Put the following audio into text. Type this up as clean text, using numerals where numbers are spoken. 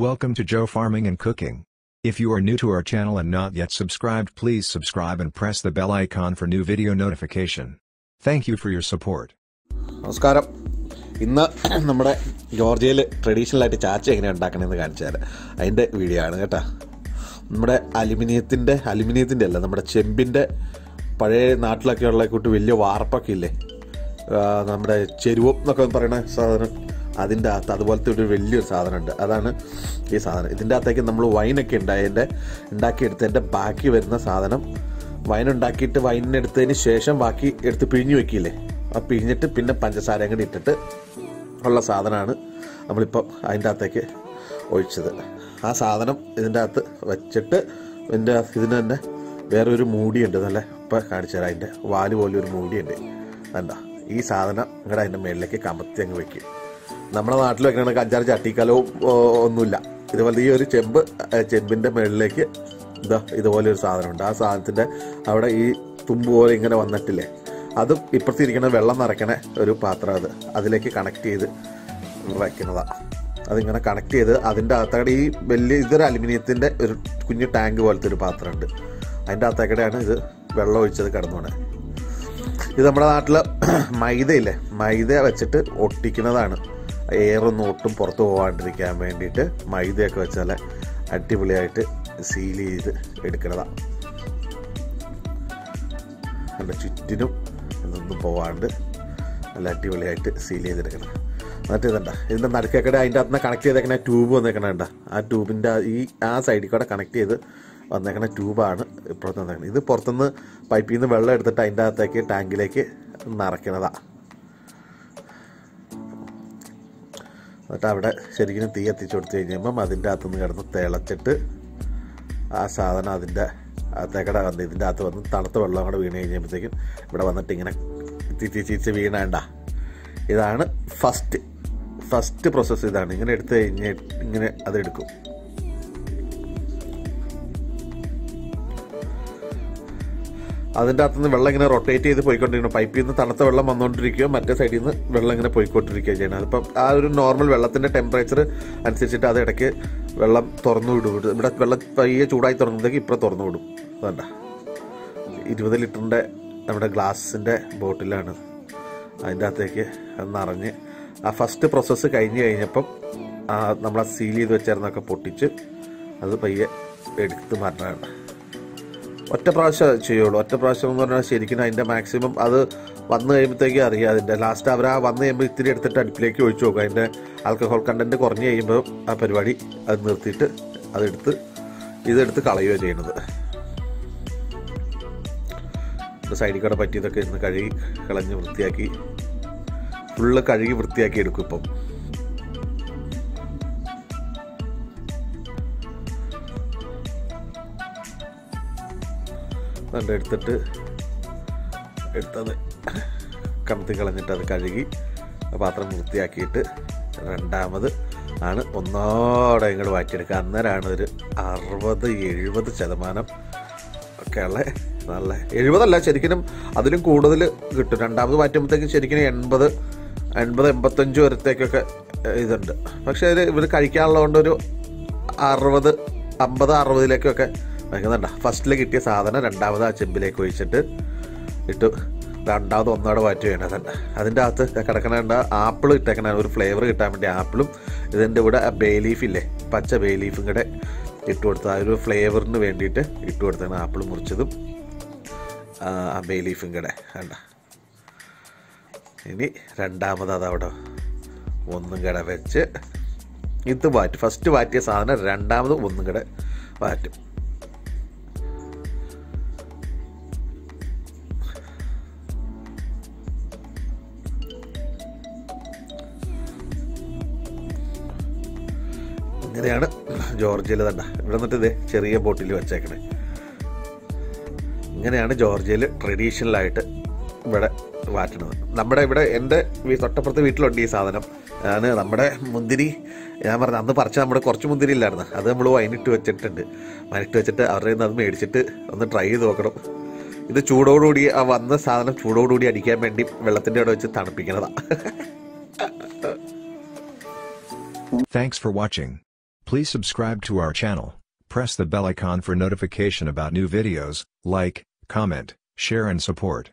Welcome to Joe Farming and Cooking. If you are new to our channel and not yet subscribed, please subscribe and press the bell icon for new video notification. Thank you for your support. Namaskaram. ഇന്ന് നമ്മുടെ ജോർജിയയിൽ traditional ആയിട്ട് ചാച്ച എങ്ങനെ ഉണ്ടാക്കണമെന്ന് കാണിച്ചാൽ അതിൻ്റെ video ആണ് കേട്ടോ. നമ്മുടെ അലുമിനിയത്തിൻ്റെ അല്ല, നമ്മുടെ ചെമ്പിൻ്റെ, പഴയ നാട്ടിലൊക്കെ ഉള്ള കൂട്ട് വലിയ വാർപ്പൊക്കെ ഇല്ലേ, നമ്മുടെ ചെരുവം എന്നൊക്കെ പറയണ സാധനം, അതിൻ്റെ അകത്ത് അതുപോലത്തെ ഒരു വലിയൊരു സാധനമുണ്ട്. അതാണ് ഈ സാധനം. ഇതിൻ്റെ അകത്തേക്ക് നമ്മൾ വൈനൊക്കെ ഉണ്ടാക്കിയെടുത്തതിൻ്റെ ബാക്കി വരുന്ന സാധനം, വൈനുണ്ടാക്കിയിട്ട് വൈനെടുത്തതിന് ശേഷം ബാക്കി എടുത്ത് പിഴിഞ്ഞ് വെക്കില്ലേ, ആ പിഴിഞ്ഞിട്ട് പിന്നെ പഞ്ചസാരയും കൂടി ഇട്ടിട്ട് ഉള്ള സാധനമാണ് നമ്മളിപ്പം അതിൻ്റെ അകത്തേക്ക് ഒഴിച്ചത്. ആ സാധനം ഇതിൻ്റെ അകത്ത് വെച്ചിട്ട് ഇതിന് തന്നെ വേറൊരു മൂടിയുണ്ട്, നല്ല ഇപ്പം കാണിച്ചു തരാം. അതിൻ്റെ വാല് പോലെ ഒരു മൂടിയുണ്ട്, എന്താ ഈ സാധനം ഇങ്ങടെ അതിൻ്റെ മേളിലേക്ക് കമത്തി അങ്ങ് വെക്കും. നമ്മുടെ നാട്ടിൽ വെക്കണ അഞ്ചാറ് ചട്ടിക്കലവും ഒന്നുമില്ല, ഇതുപോലെ ഈ ഒരു ചെമ്പിൻ്റെ മേളിലേക്ക് എന്താ ഇതുപോലെ ഒരു സാധനമുണ്ട്. ആ സാധനത്തിൻ്റെ അവിടെ ഈ തുമ്പ് പോലെ ഇങ്ങനെ വന്നിട്ടില്ലേ, അതും ഇപ്പുറത്തിരിക്കണ വെള്ളം നിറയ്ക്കണ ഒരു പാത്രം, അത് അതിലേക്ക് കണക്ട് ചെയ്ത് വയ്ക്കുന്നതാണ്. അതിങ്ങനെ കണക്ട് ചെയ്ത് അതിൻ്റെ അകത്തകടെ ഈ വലിയ ഇതൊരു അലുമിനിയത്തിൻ്റെ ഒരു കുഞ്ഞ് ടാങ്ക് പോലത്തെ ഒരു പാത്രമുണ്ട്, അതിൻ്റെ അകത്തകടെയാണ് ഇത് വെള്ളം ഒഴിച്ചത് കിടന്നുകൊണ്ട്. ഇത് നമ്മുടെ നാട്ടിൽ മൈദയില്ലേ, മൈദ വെച്ചിട്ട് ഒട്ടിക്കുന്നതാണ്, എയറൊന്നും ഒട്ടും പുറത്ത് പോകാണ്ടിരിക്കാൻ വേണ്ടിയിട്ട് മൈദയൊക്കെ വെച്ചാൽ അടിപൊളിയായിട്ട് സീൽ ചെയ്ത് എടുക്കുന്നതാണ്. നല്ല ചുറ്റിനും ഇതൊന്നും പോവാണ്ട് നല്ല അടിപൊളിയായിട്ട് സീൽ ചെയ്തെടുക്കണം. എന്നിട്ട് ഇതണ്ട ഇതിൻ്റെ നടുക്കക്കടെ അതിൻ്റെ അകത്ത് നിന്ന് കണക്ട് ചെയ്തേക്കണ ട്യൂബ് വന്നേക്കണ കണ്ട, ആ ട്യൂബിൻ്റെ ആ സൈഡിൽ കൂടെ കണക്ട് ചെയ്ത് വന്നേക്കണ ട്യൂബാണ് ഇപ്പുറത്ത് വന്നേക്കണത്. ഇത് പുറത്തുനിന്ന് പൈപ്പിൽ നിന്ന് വെള്ളം എടുത്തിട്ട് അതിൻ്റെ അകത്തേക്ക് ടാങ്കിലേക്ക് നിറയ്ക്കണതാണ്. എന്നിട്ട് അവിടെ ശരിക്കും തീ എത്തിച്ചു കൊടുത്തു കഴിഞ്ഞപ്പം അതിൻ്റെ അകത്തുനിന്ന് കിടന്ന് തിളച്ചിട്ട് ആ സാധനം അതിൻ്റെ അകത്തേക്കടെ വന്ന് ഇതിൻ്റെ അകത്ത് വന്ന് തണുത്ത വെള്ളം കൂടെ വീണ് കഴിഞ്ഞപ്പോഴത്തേക്കും ഇവിടെ വന്നിട്ട് ഇങ്ങനെ തിരിച്ച് വീണേണ്ട. ഇതാണ് ഫസ്റ്റ് പ്രോസസ്സ്, ഇതാണ് ഇങ്ങനെ എടുത്ത് കഴിഞ്ഞ് ഇങ്ങനെ അതെടുക്കും. അതിൻ്റെ അകത്തുനിന്ന് വെള്ളം ഇങ്ങനെ റൊട്ടേറ്റ് ചെയ്ത് പോയിക്കൊണ്ടിരിക്കണം, പൈപ്പിൽ നിന്ന് തണുത്ത വെള്ളം വന്നുകൊണ്ടിരിക്കുകയോ മറ്റേ സൈഡിൽ നിന്ന് വെള്ളം ഇങ്ങനെ പോയിക്കൊണ്ടിരിക്കുകയോ ചെയ്യണം. അതിപ്പം ആ ഒരു നോർമൽ വെള്ളത്തിൻ്റെ ടെമ്പറേച്ചർ അനുസരിച്ചിട്ട് അത് ഇടയ്ക്ക് വെള്ളം തുറന്നു വിടും. ഇവിടെ വെള്ളം പയ്യെ ചൂടായി തുറന്നതൊക്കെ ഇപ്പം തുറന്നു വിടും. അതണ്ട 20 ലിറ്ററിൻ്റെ നമ്മുടെ ഗ്ലാസിൻ്റെ ബോട്ടിലാണ്, അതിൻ്റെ അകത്തേക്ക് അത് നിറഞ്ഞ് ആ ഫസ്റ്റ് പ്രോസസ്സ് കഴിഞ്ഞപ്പം നമ്മളാ സീൽ ചെയ്ത് വെച്ചായിരുന്നൊക്കെ പൊട്ടിച്ച് അത് പയ്യെ എടുത്ത് മാറ്റണം. ഒറ്റ പ്രാവശ്യം ചെയ്യുള്ളൂ. ഒറ്റ പ്രാവശ്യം എന്ന് പറഞ്ഞാൽ ശരിക്കും അതിൻ്റെ മാക്സിമം അത് വന്നു കഴിയുമ്പോഴത്തേക്കും അറിയാം. അതിൻ്റെ ലാസ്റ്റ് അവർ ആ വന്നു കഴിയുമ്പോൾ ഇത്തിരി എടുത്തിട്ട് അടുപ്പിലേക്ക് ഒഴിച്ചു നോക്കുക. അതിൻ്റെ ആൽക്കഹോൾ കണ്ടൻറ്റ് കുറഞ്ഞു കഴിയുമ്പോൾ ആ പരിപാടി അത് നിർത്തിയിട്ട് ഇതെടുത്ത് കളയുകയോ ചെയ്യണത്. സൈഡിൽ കൂടെ പറ്റിയതൊക്കെ ഇന്ന് ഫുള്ള് കഴുകി വൃത്തിയാക്കി എടുക്കും. ഇപ്പം അതിൻ്റെ എടുത്തത് കമത്തി കളഞ്ഞിട്ട് അത് കഴുകി പാത്രം വൃത്തിയാക്കിയിട്ട് രണ്ടാമത് ആണ് ഒന്നോടെ ഇങ്ങോട്ട് വാറ്റിയെടുക്കുക. അന്നേരമാണ് ഒരു 60-70% ഒക്കെയുള്ള നല്ല 70 അല്ല ശരിക്കും അതിലും കൂടുതൽ കിട്ടും. രണ്ടാമത് മാറ്റുമ്പോഴത്തേക്കും ശരിക്കും 80-85 വരത്തേക്കൊക്കെ ഇതുണ്ട്. പക്ഷേ അതിൽ ഇവർ കഴിക്കാനുള്ളതുകൊണ്ട് ഒരു 50-60 വയ്ക്കുന്നുണ്ട്. ഫസ്റ്റിൽ കിട്ടിയ സാധനം രണ്ടാമത് ആ ചെമ്പിലേക്ക് ഒഴിച്ചിട്ട് ഇട്ടു, രണ്ടാമത് ഒന്നോടെ വാറ്റ് വേണം. അതിൻ്റെ അകത്ത് കിടക്കണ ആപ്പിൾ ഇട്ടേക്കണ ഒരു ഫ്ലേവർ കിട്ടാൻ വേണ്ടി ആപ്പിളും ഇതിൻ്റെ കൂടെ ബേലീഫില്ലേ, പച്ച ബേലീഫും കൂടെ ഇട്ട് കൊടുത്ത ആ ഒരു ഫ്ലേവറിന് വേണ്ടിയിട്ട് ഇട്ട് കൊടുത്താണ്. ആപ്പിൾ മുറിച്ചതും ആ ബേലീഫും കൂടെ വേണ്ട. ഇനി രണ്ടാമത് അതവിടെ ഒന്നും കട വെച്ച് ഇത് വാറ്റും. ഫസ്റ്റ് വാറ്റിയ സാധനം രണ്ടാമത് ഒന്നും കട വാറ്റും. ഇങ്ങനെയാണ് ജോർജിയയിൽ തന്നെ ഇവിടെ നിന്നിട്ട് ഇതേ ചെറിയ ബോട്ടിൽ വെച്ചേക്കണേ. ഇങ്ങനെയാണ് ജോർജിയയിൽ ട്രഡീഷണലായിട്ട് ഇവിടെ വാറ്റണത്. നമ്മുടെ ഇവിടെ എൻ്റെ തൊട്ടപ്പുറത്ത് വീട്ടിലുണ്ട് ഈ സാധനം. ഞാൻ നമ്മുടെ മുന്തിരി ഞാൻ പറഞ്ഞ അന്ന് പറിച്ച നമ്മുടെ കുറച്ച് മുന്തിരി ഇല്ലായിരുന്നു, അത് നമ്മൾ വൈനിട്ട് വെച്ചിട്ട് അവരുടെ നിന്ന് അത് മേടിച്ചിട്ട് ഒന്ന് ട്രൈ ചെയ്ത് നോക്കണം. ഇത് ചൂടോടുകൂടി ആ വന്ന സാധനം ചൂടോടുകൂടി അടിക്കാൻ വേണ്ടി വെള്ളത്തിൻ്റെ അവിടെ വെച്ച് തണുപ്പിക്കണതാണ്. Thanks for watching. Please subscribe to our channel, press the bell icon for notification about new videos, like, comment, share and support.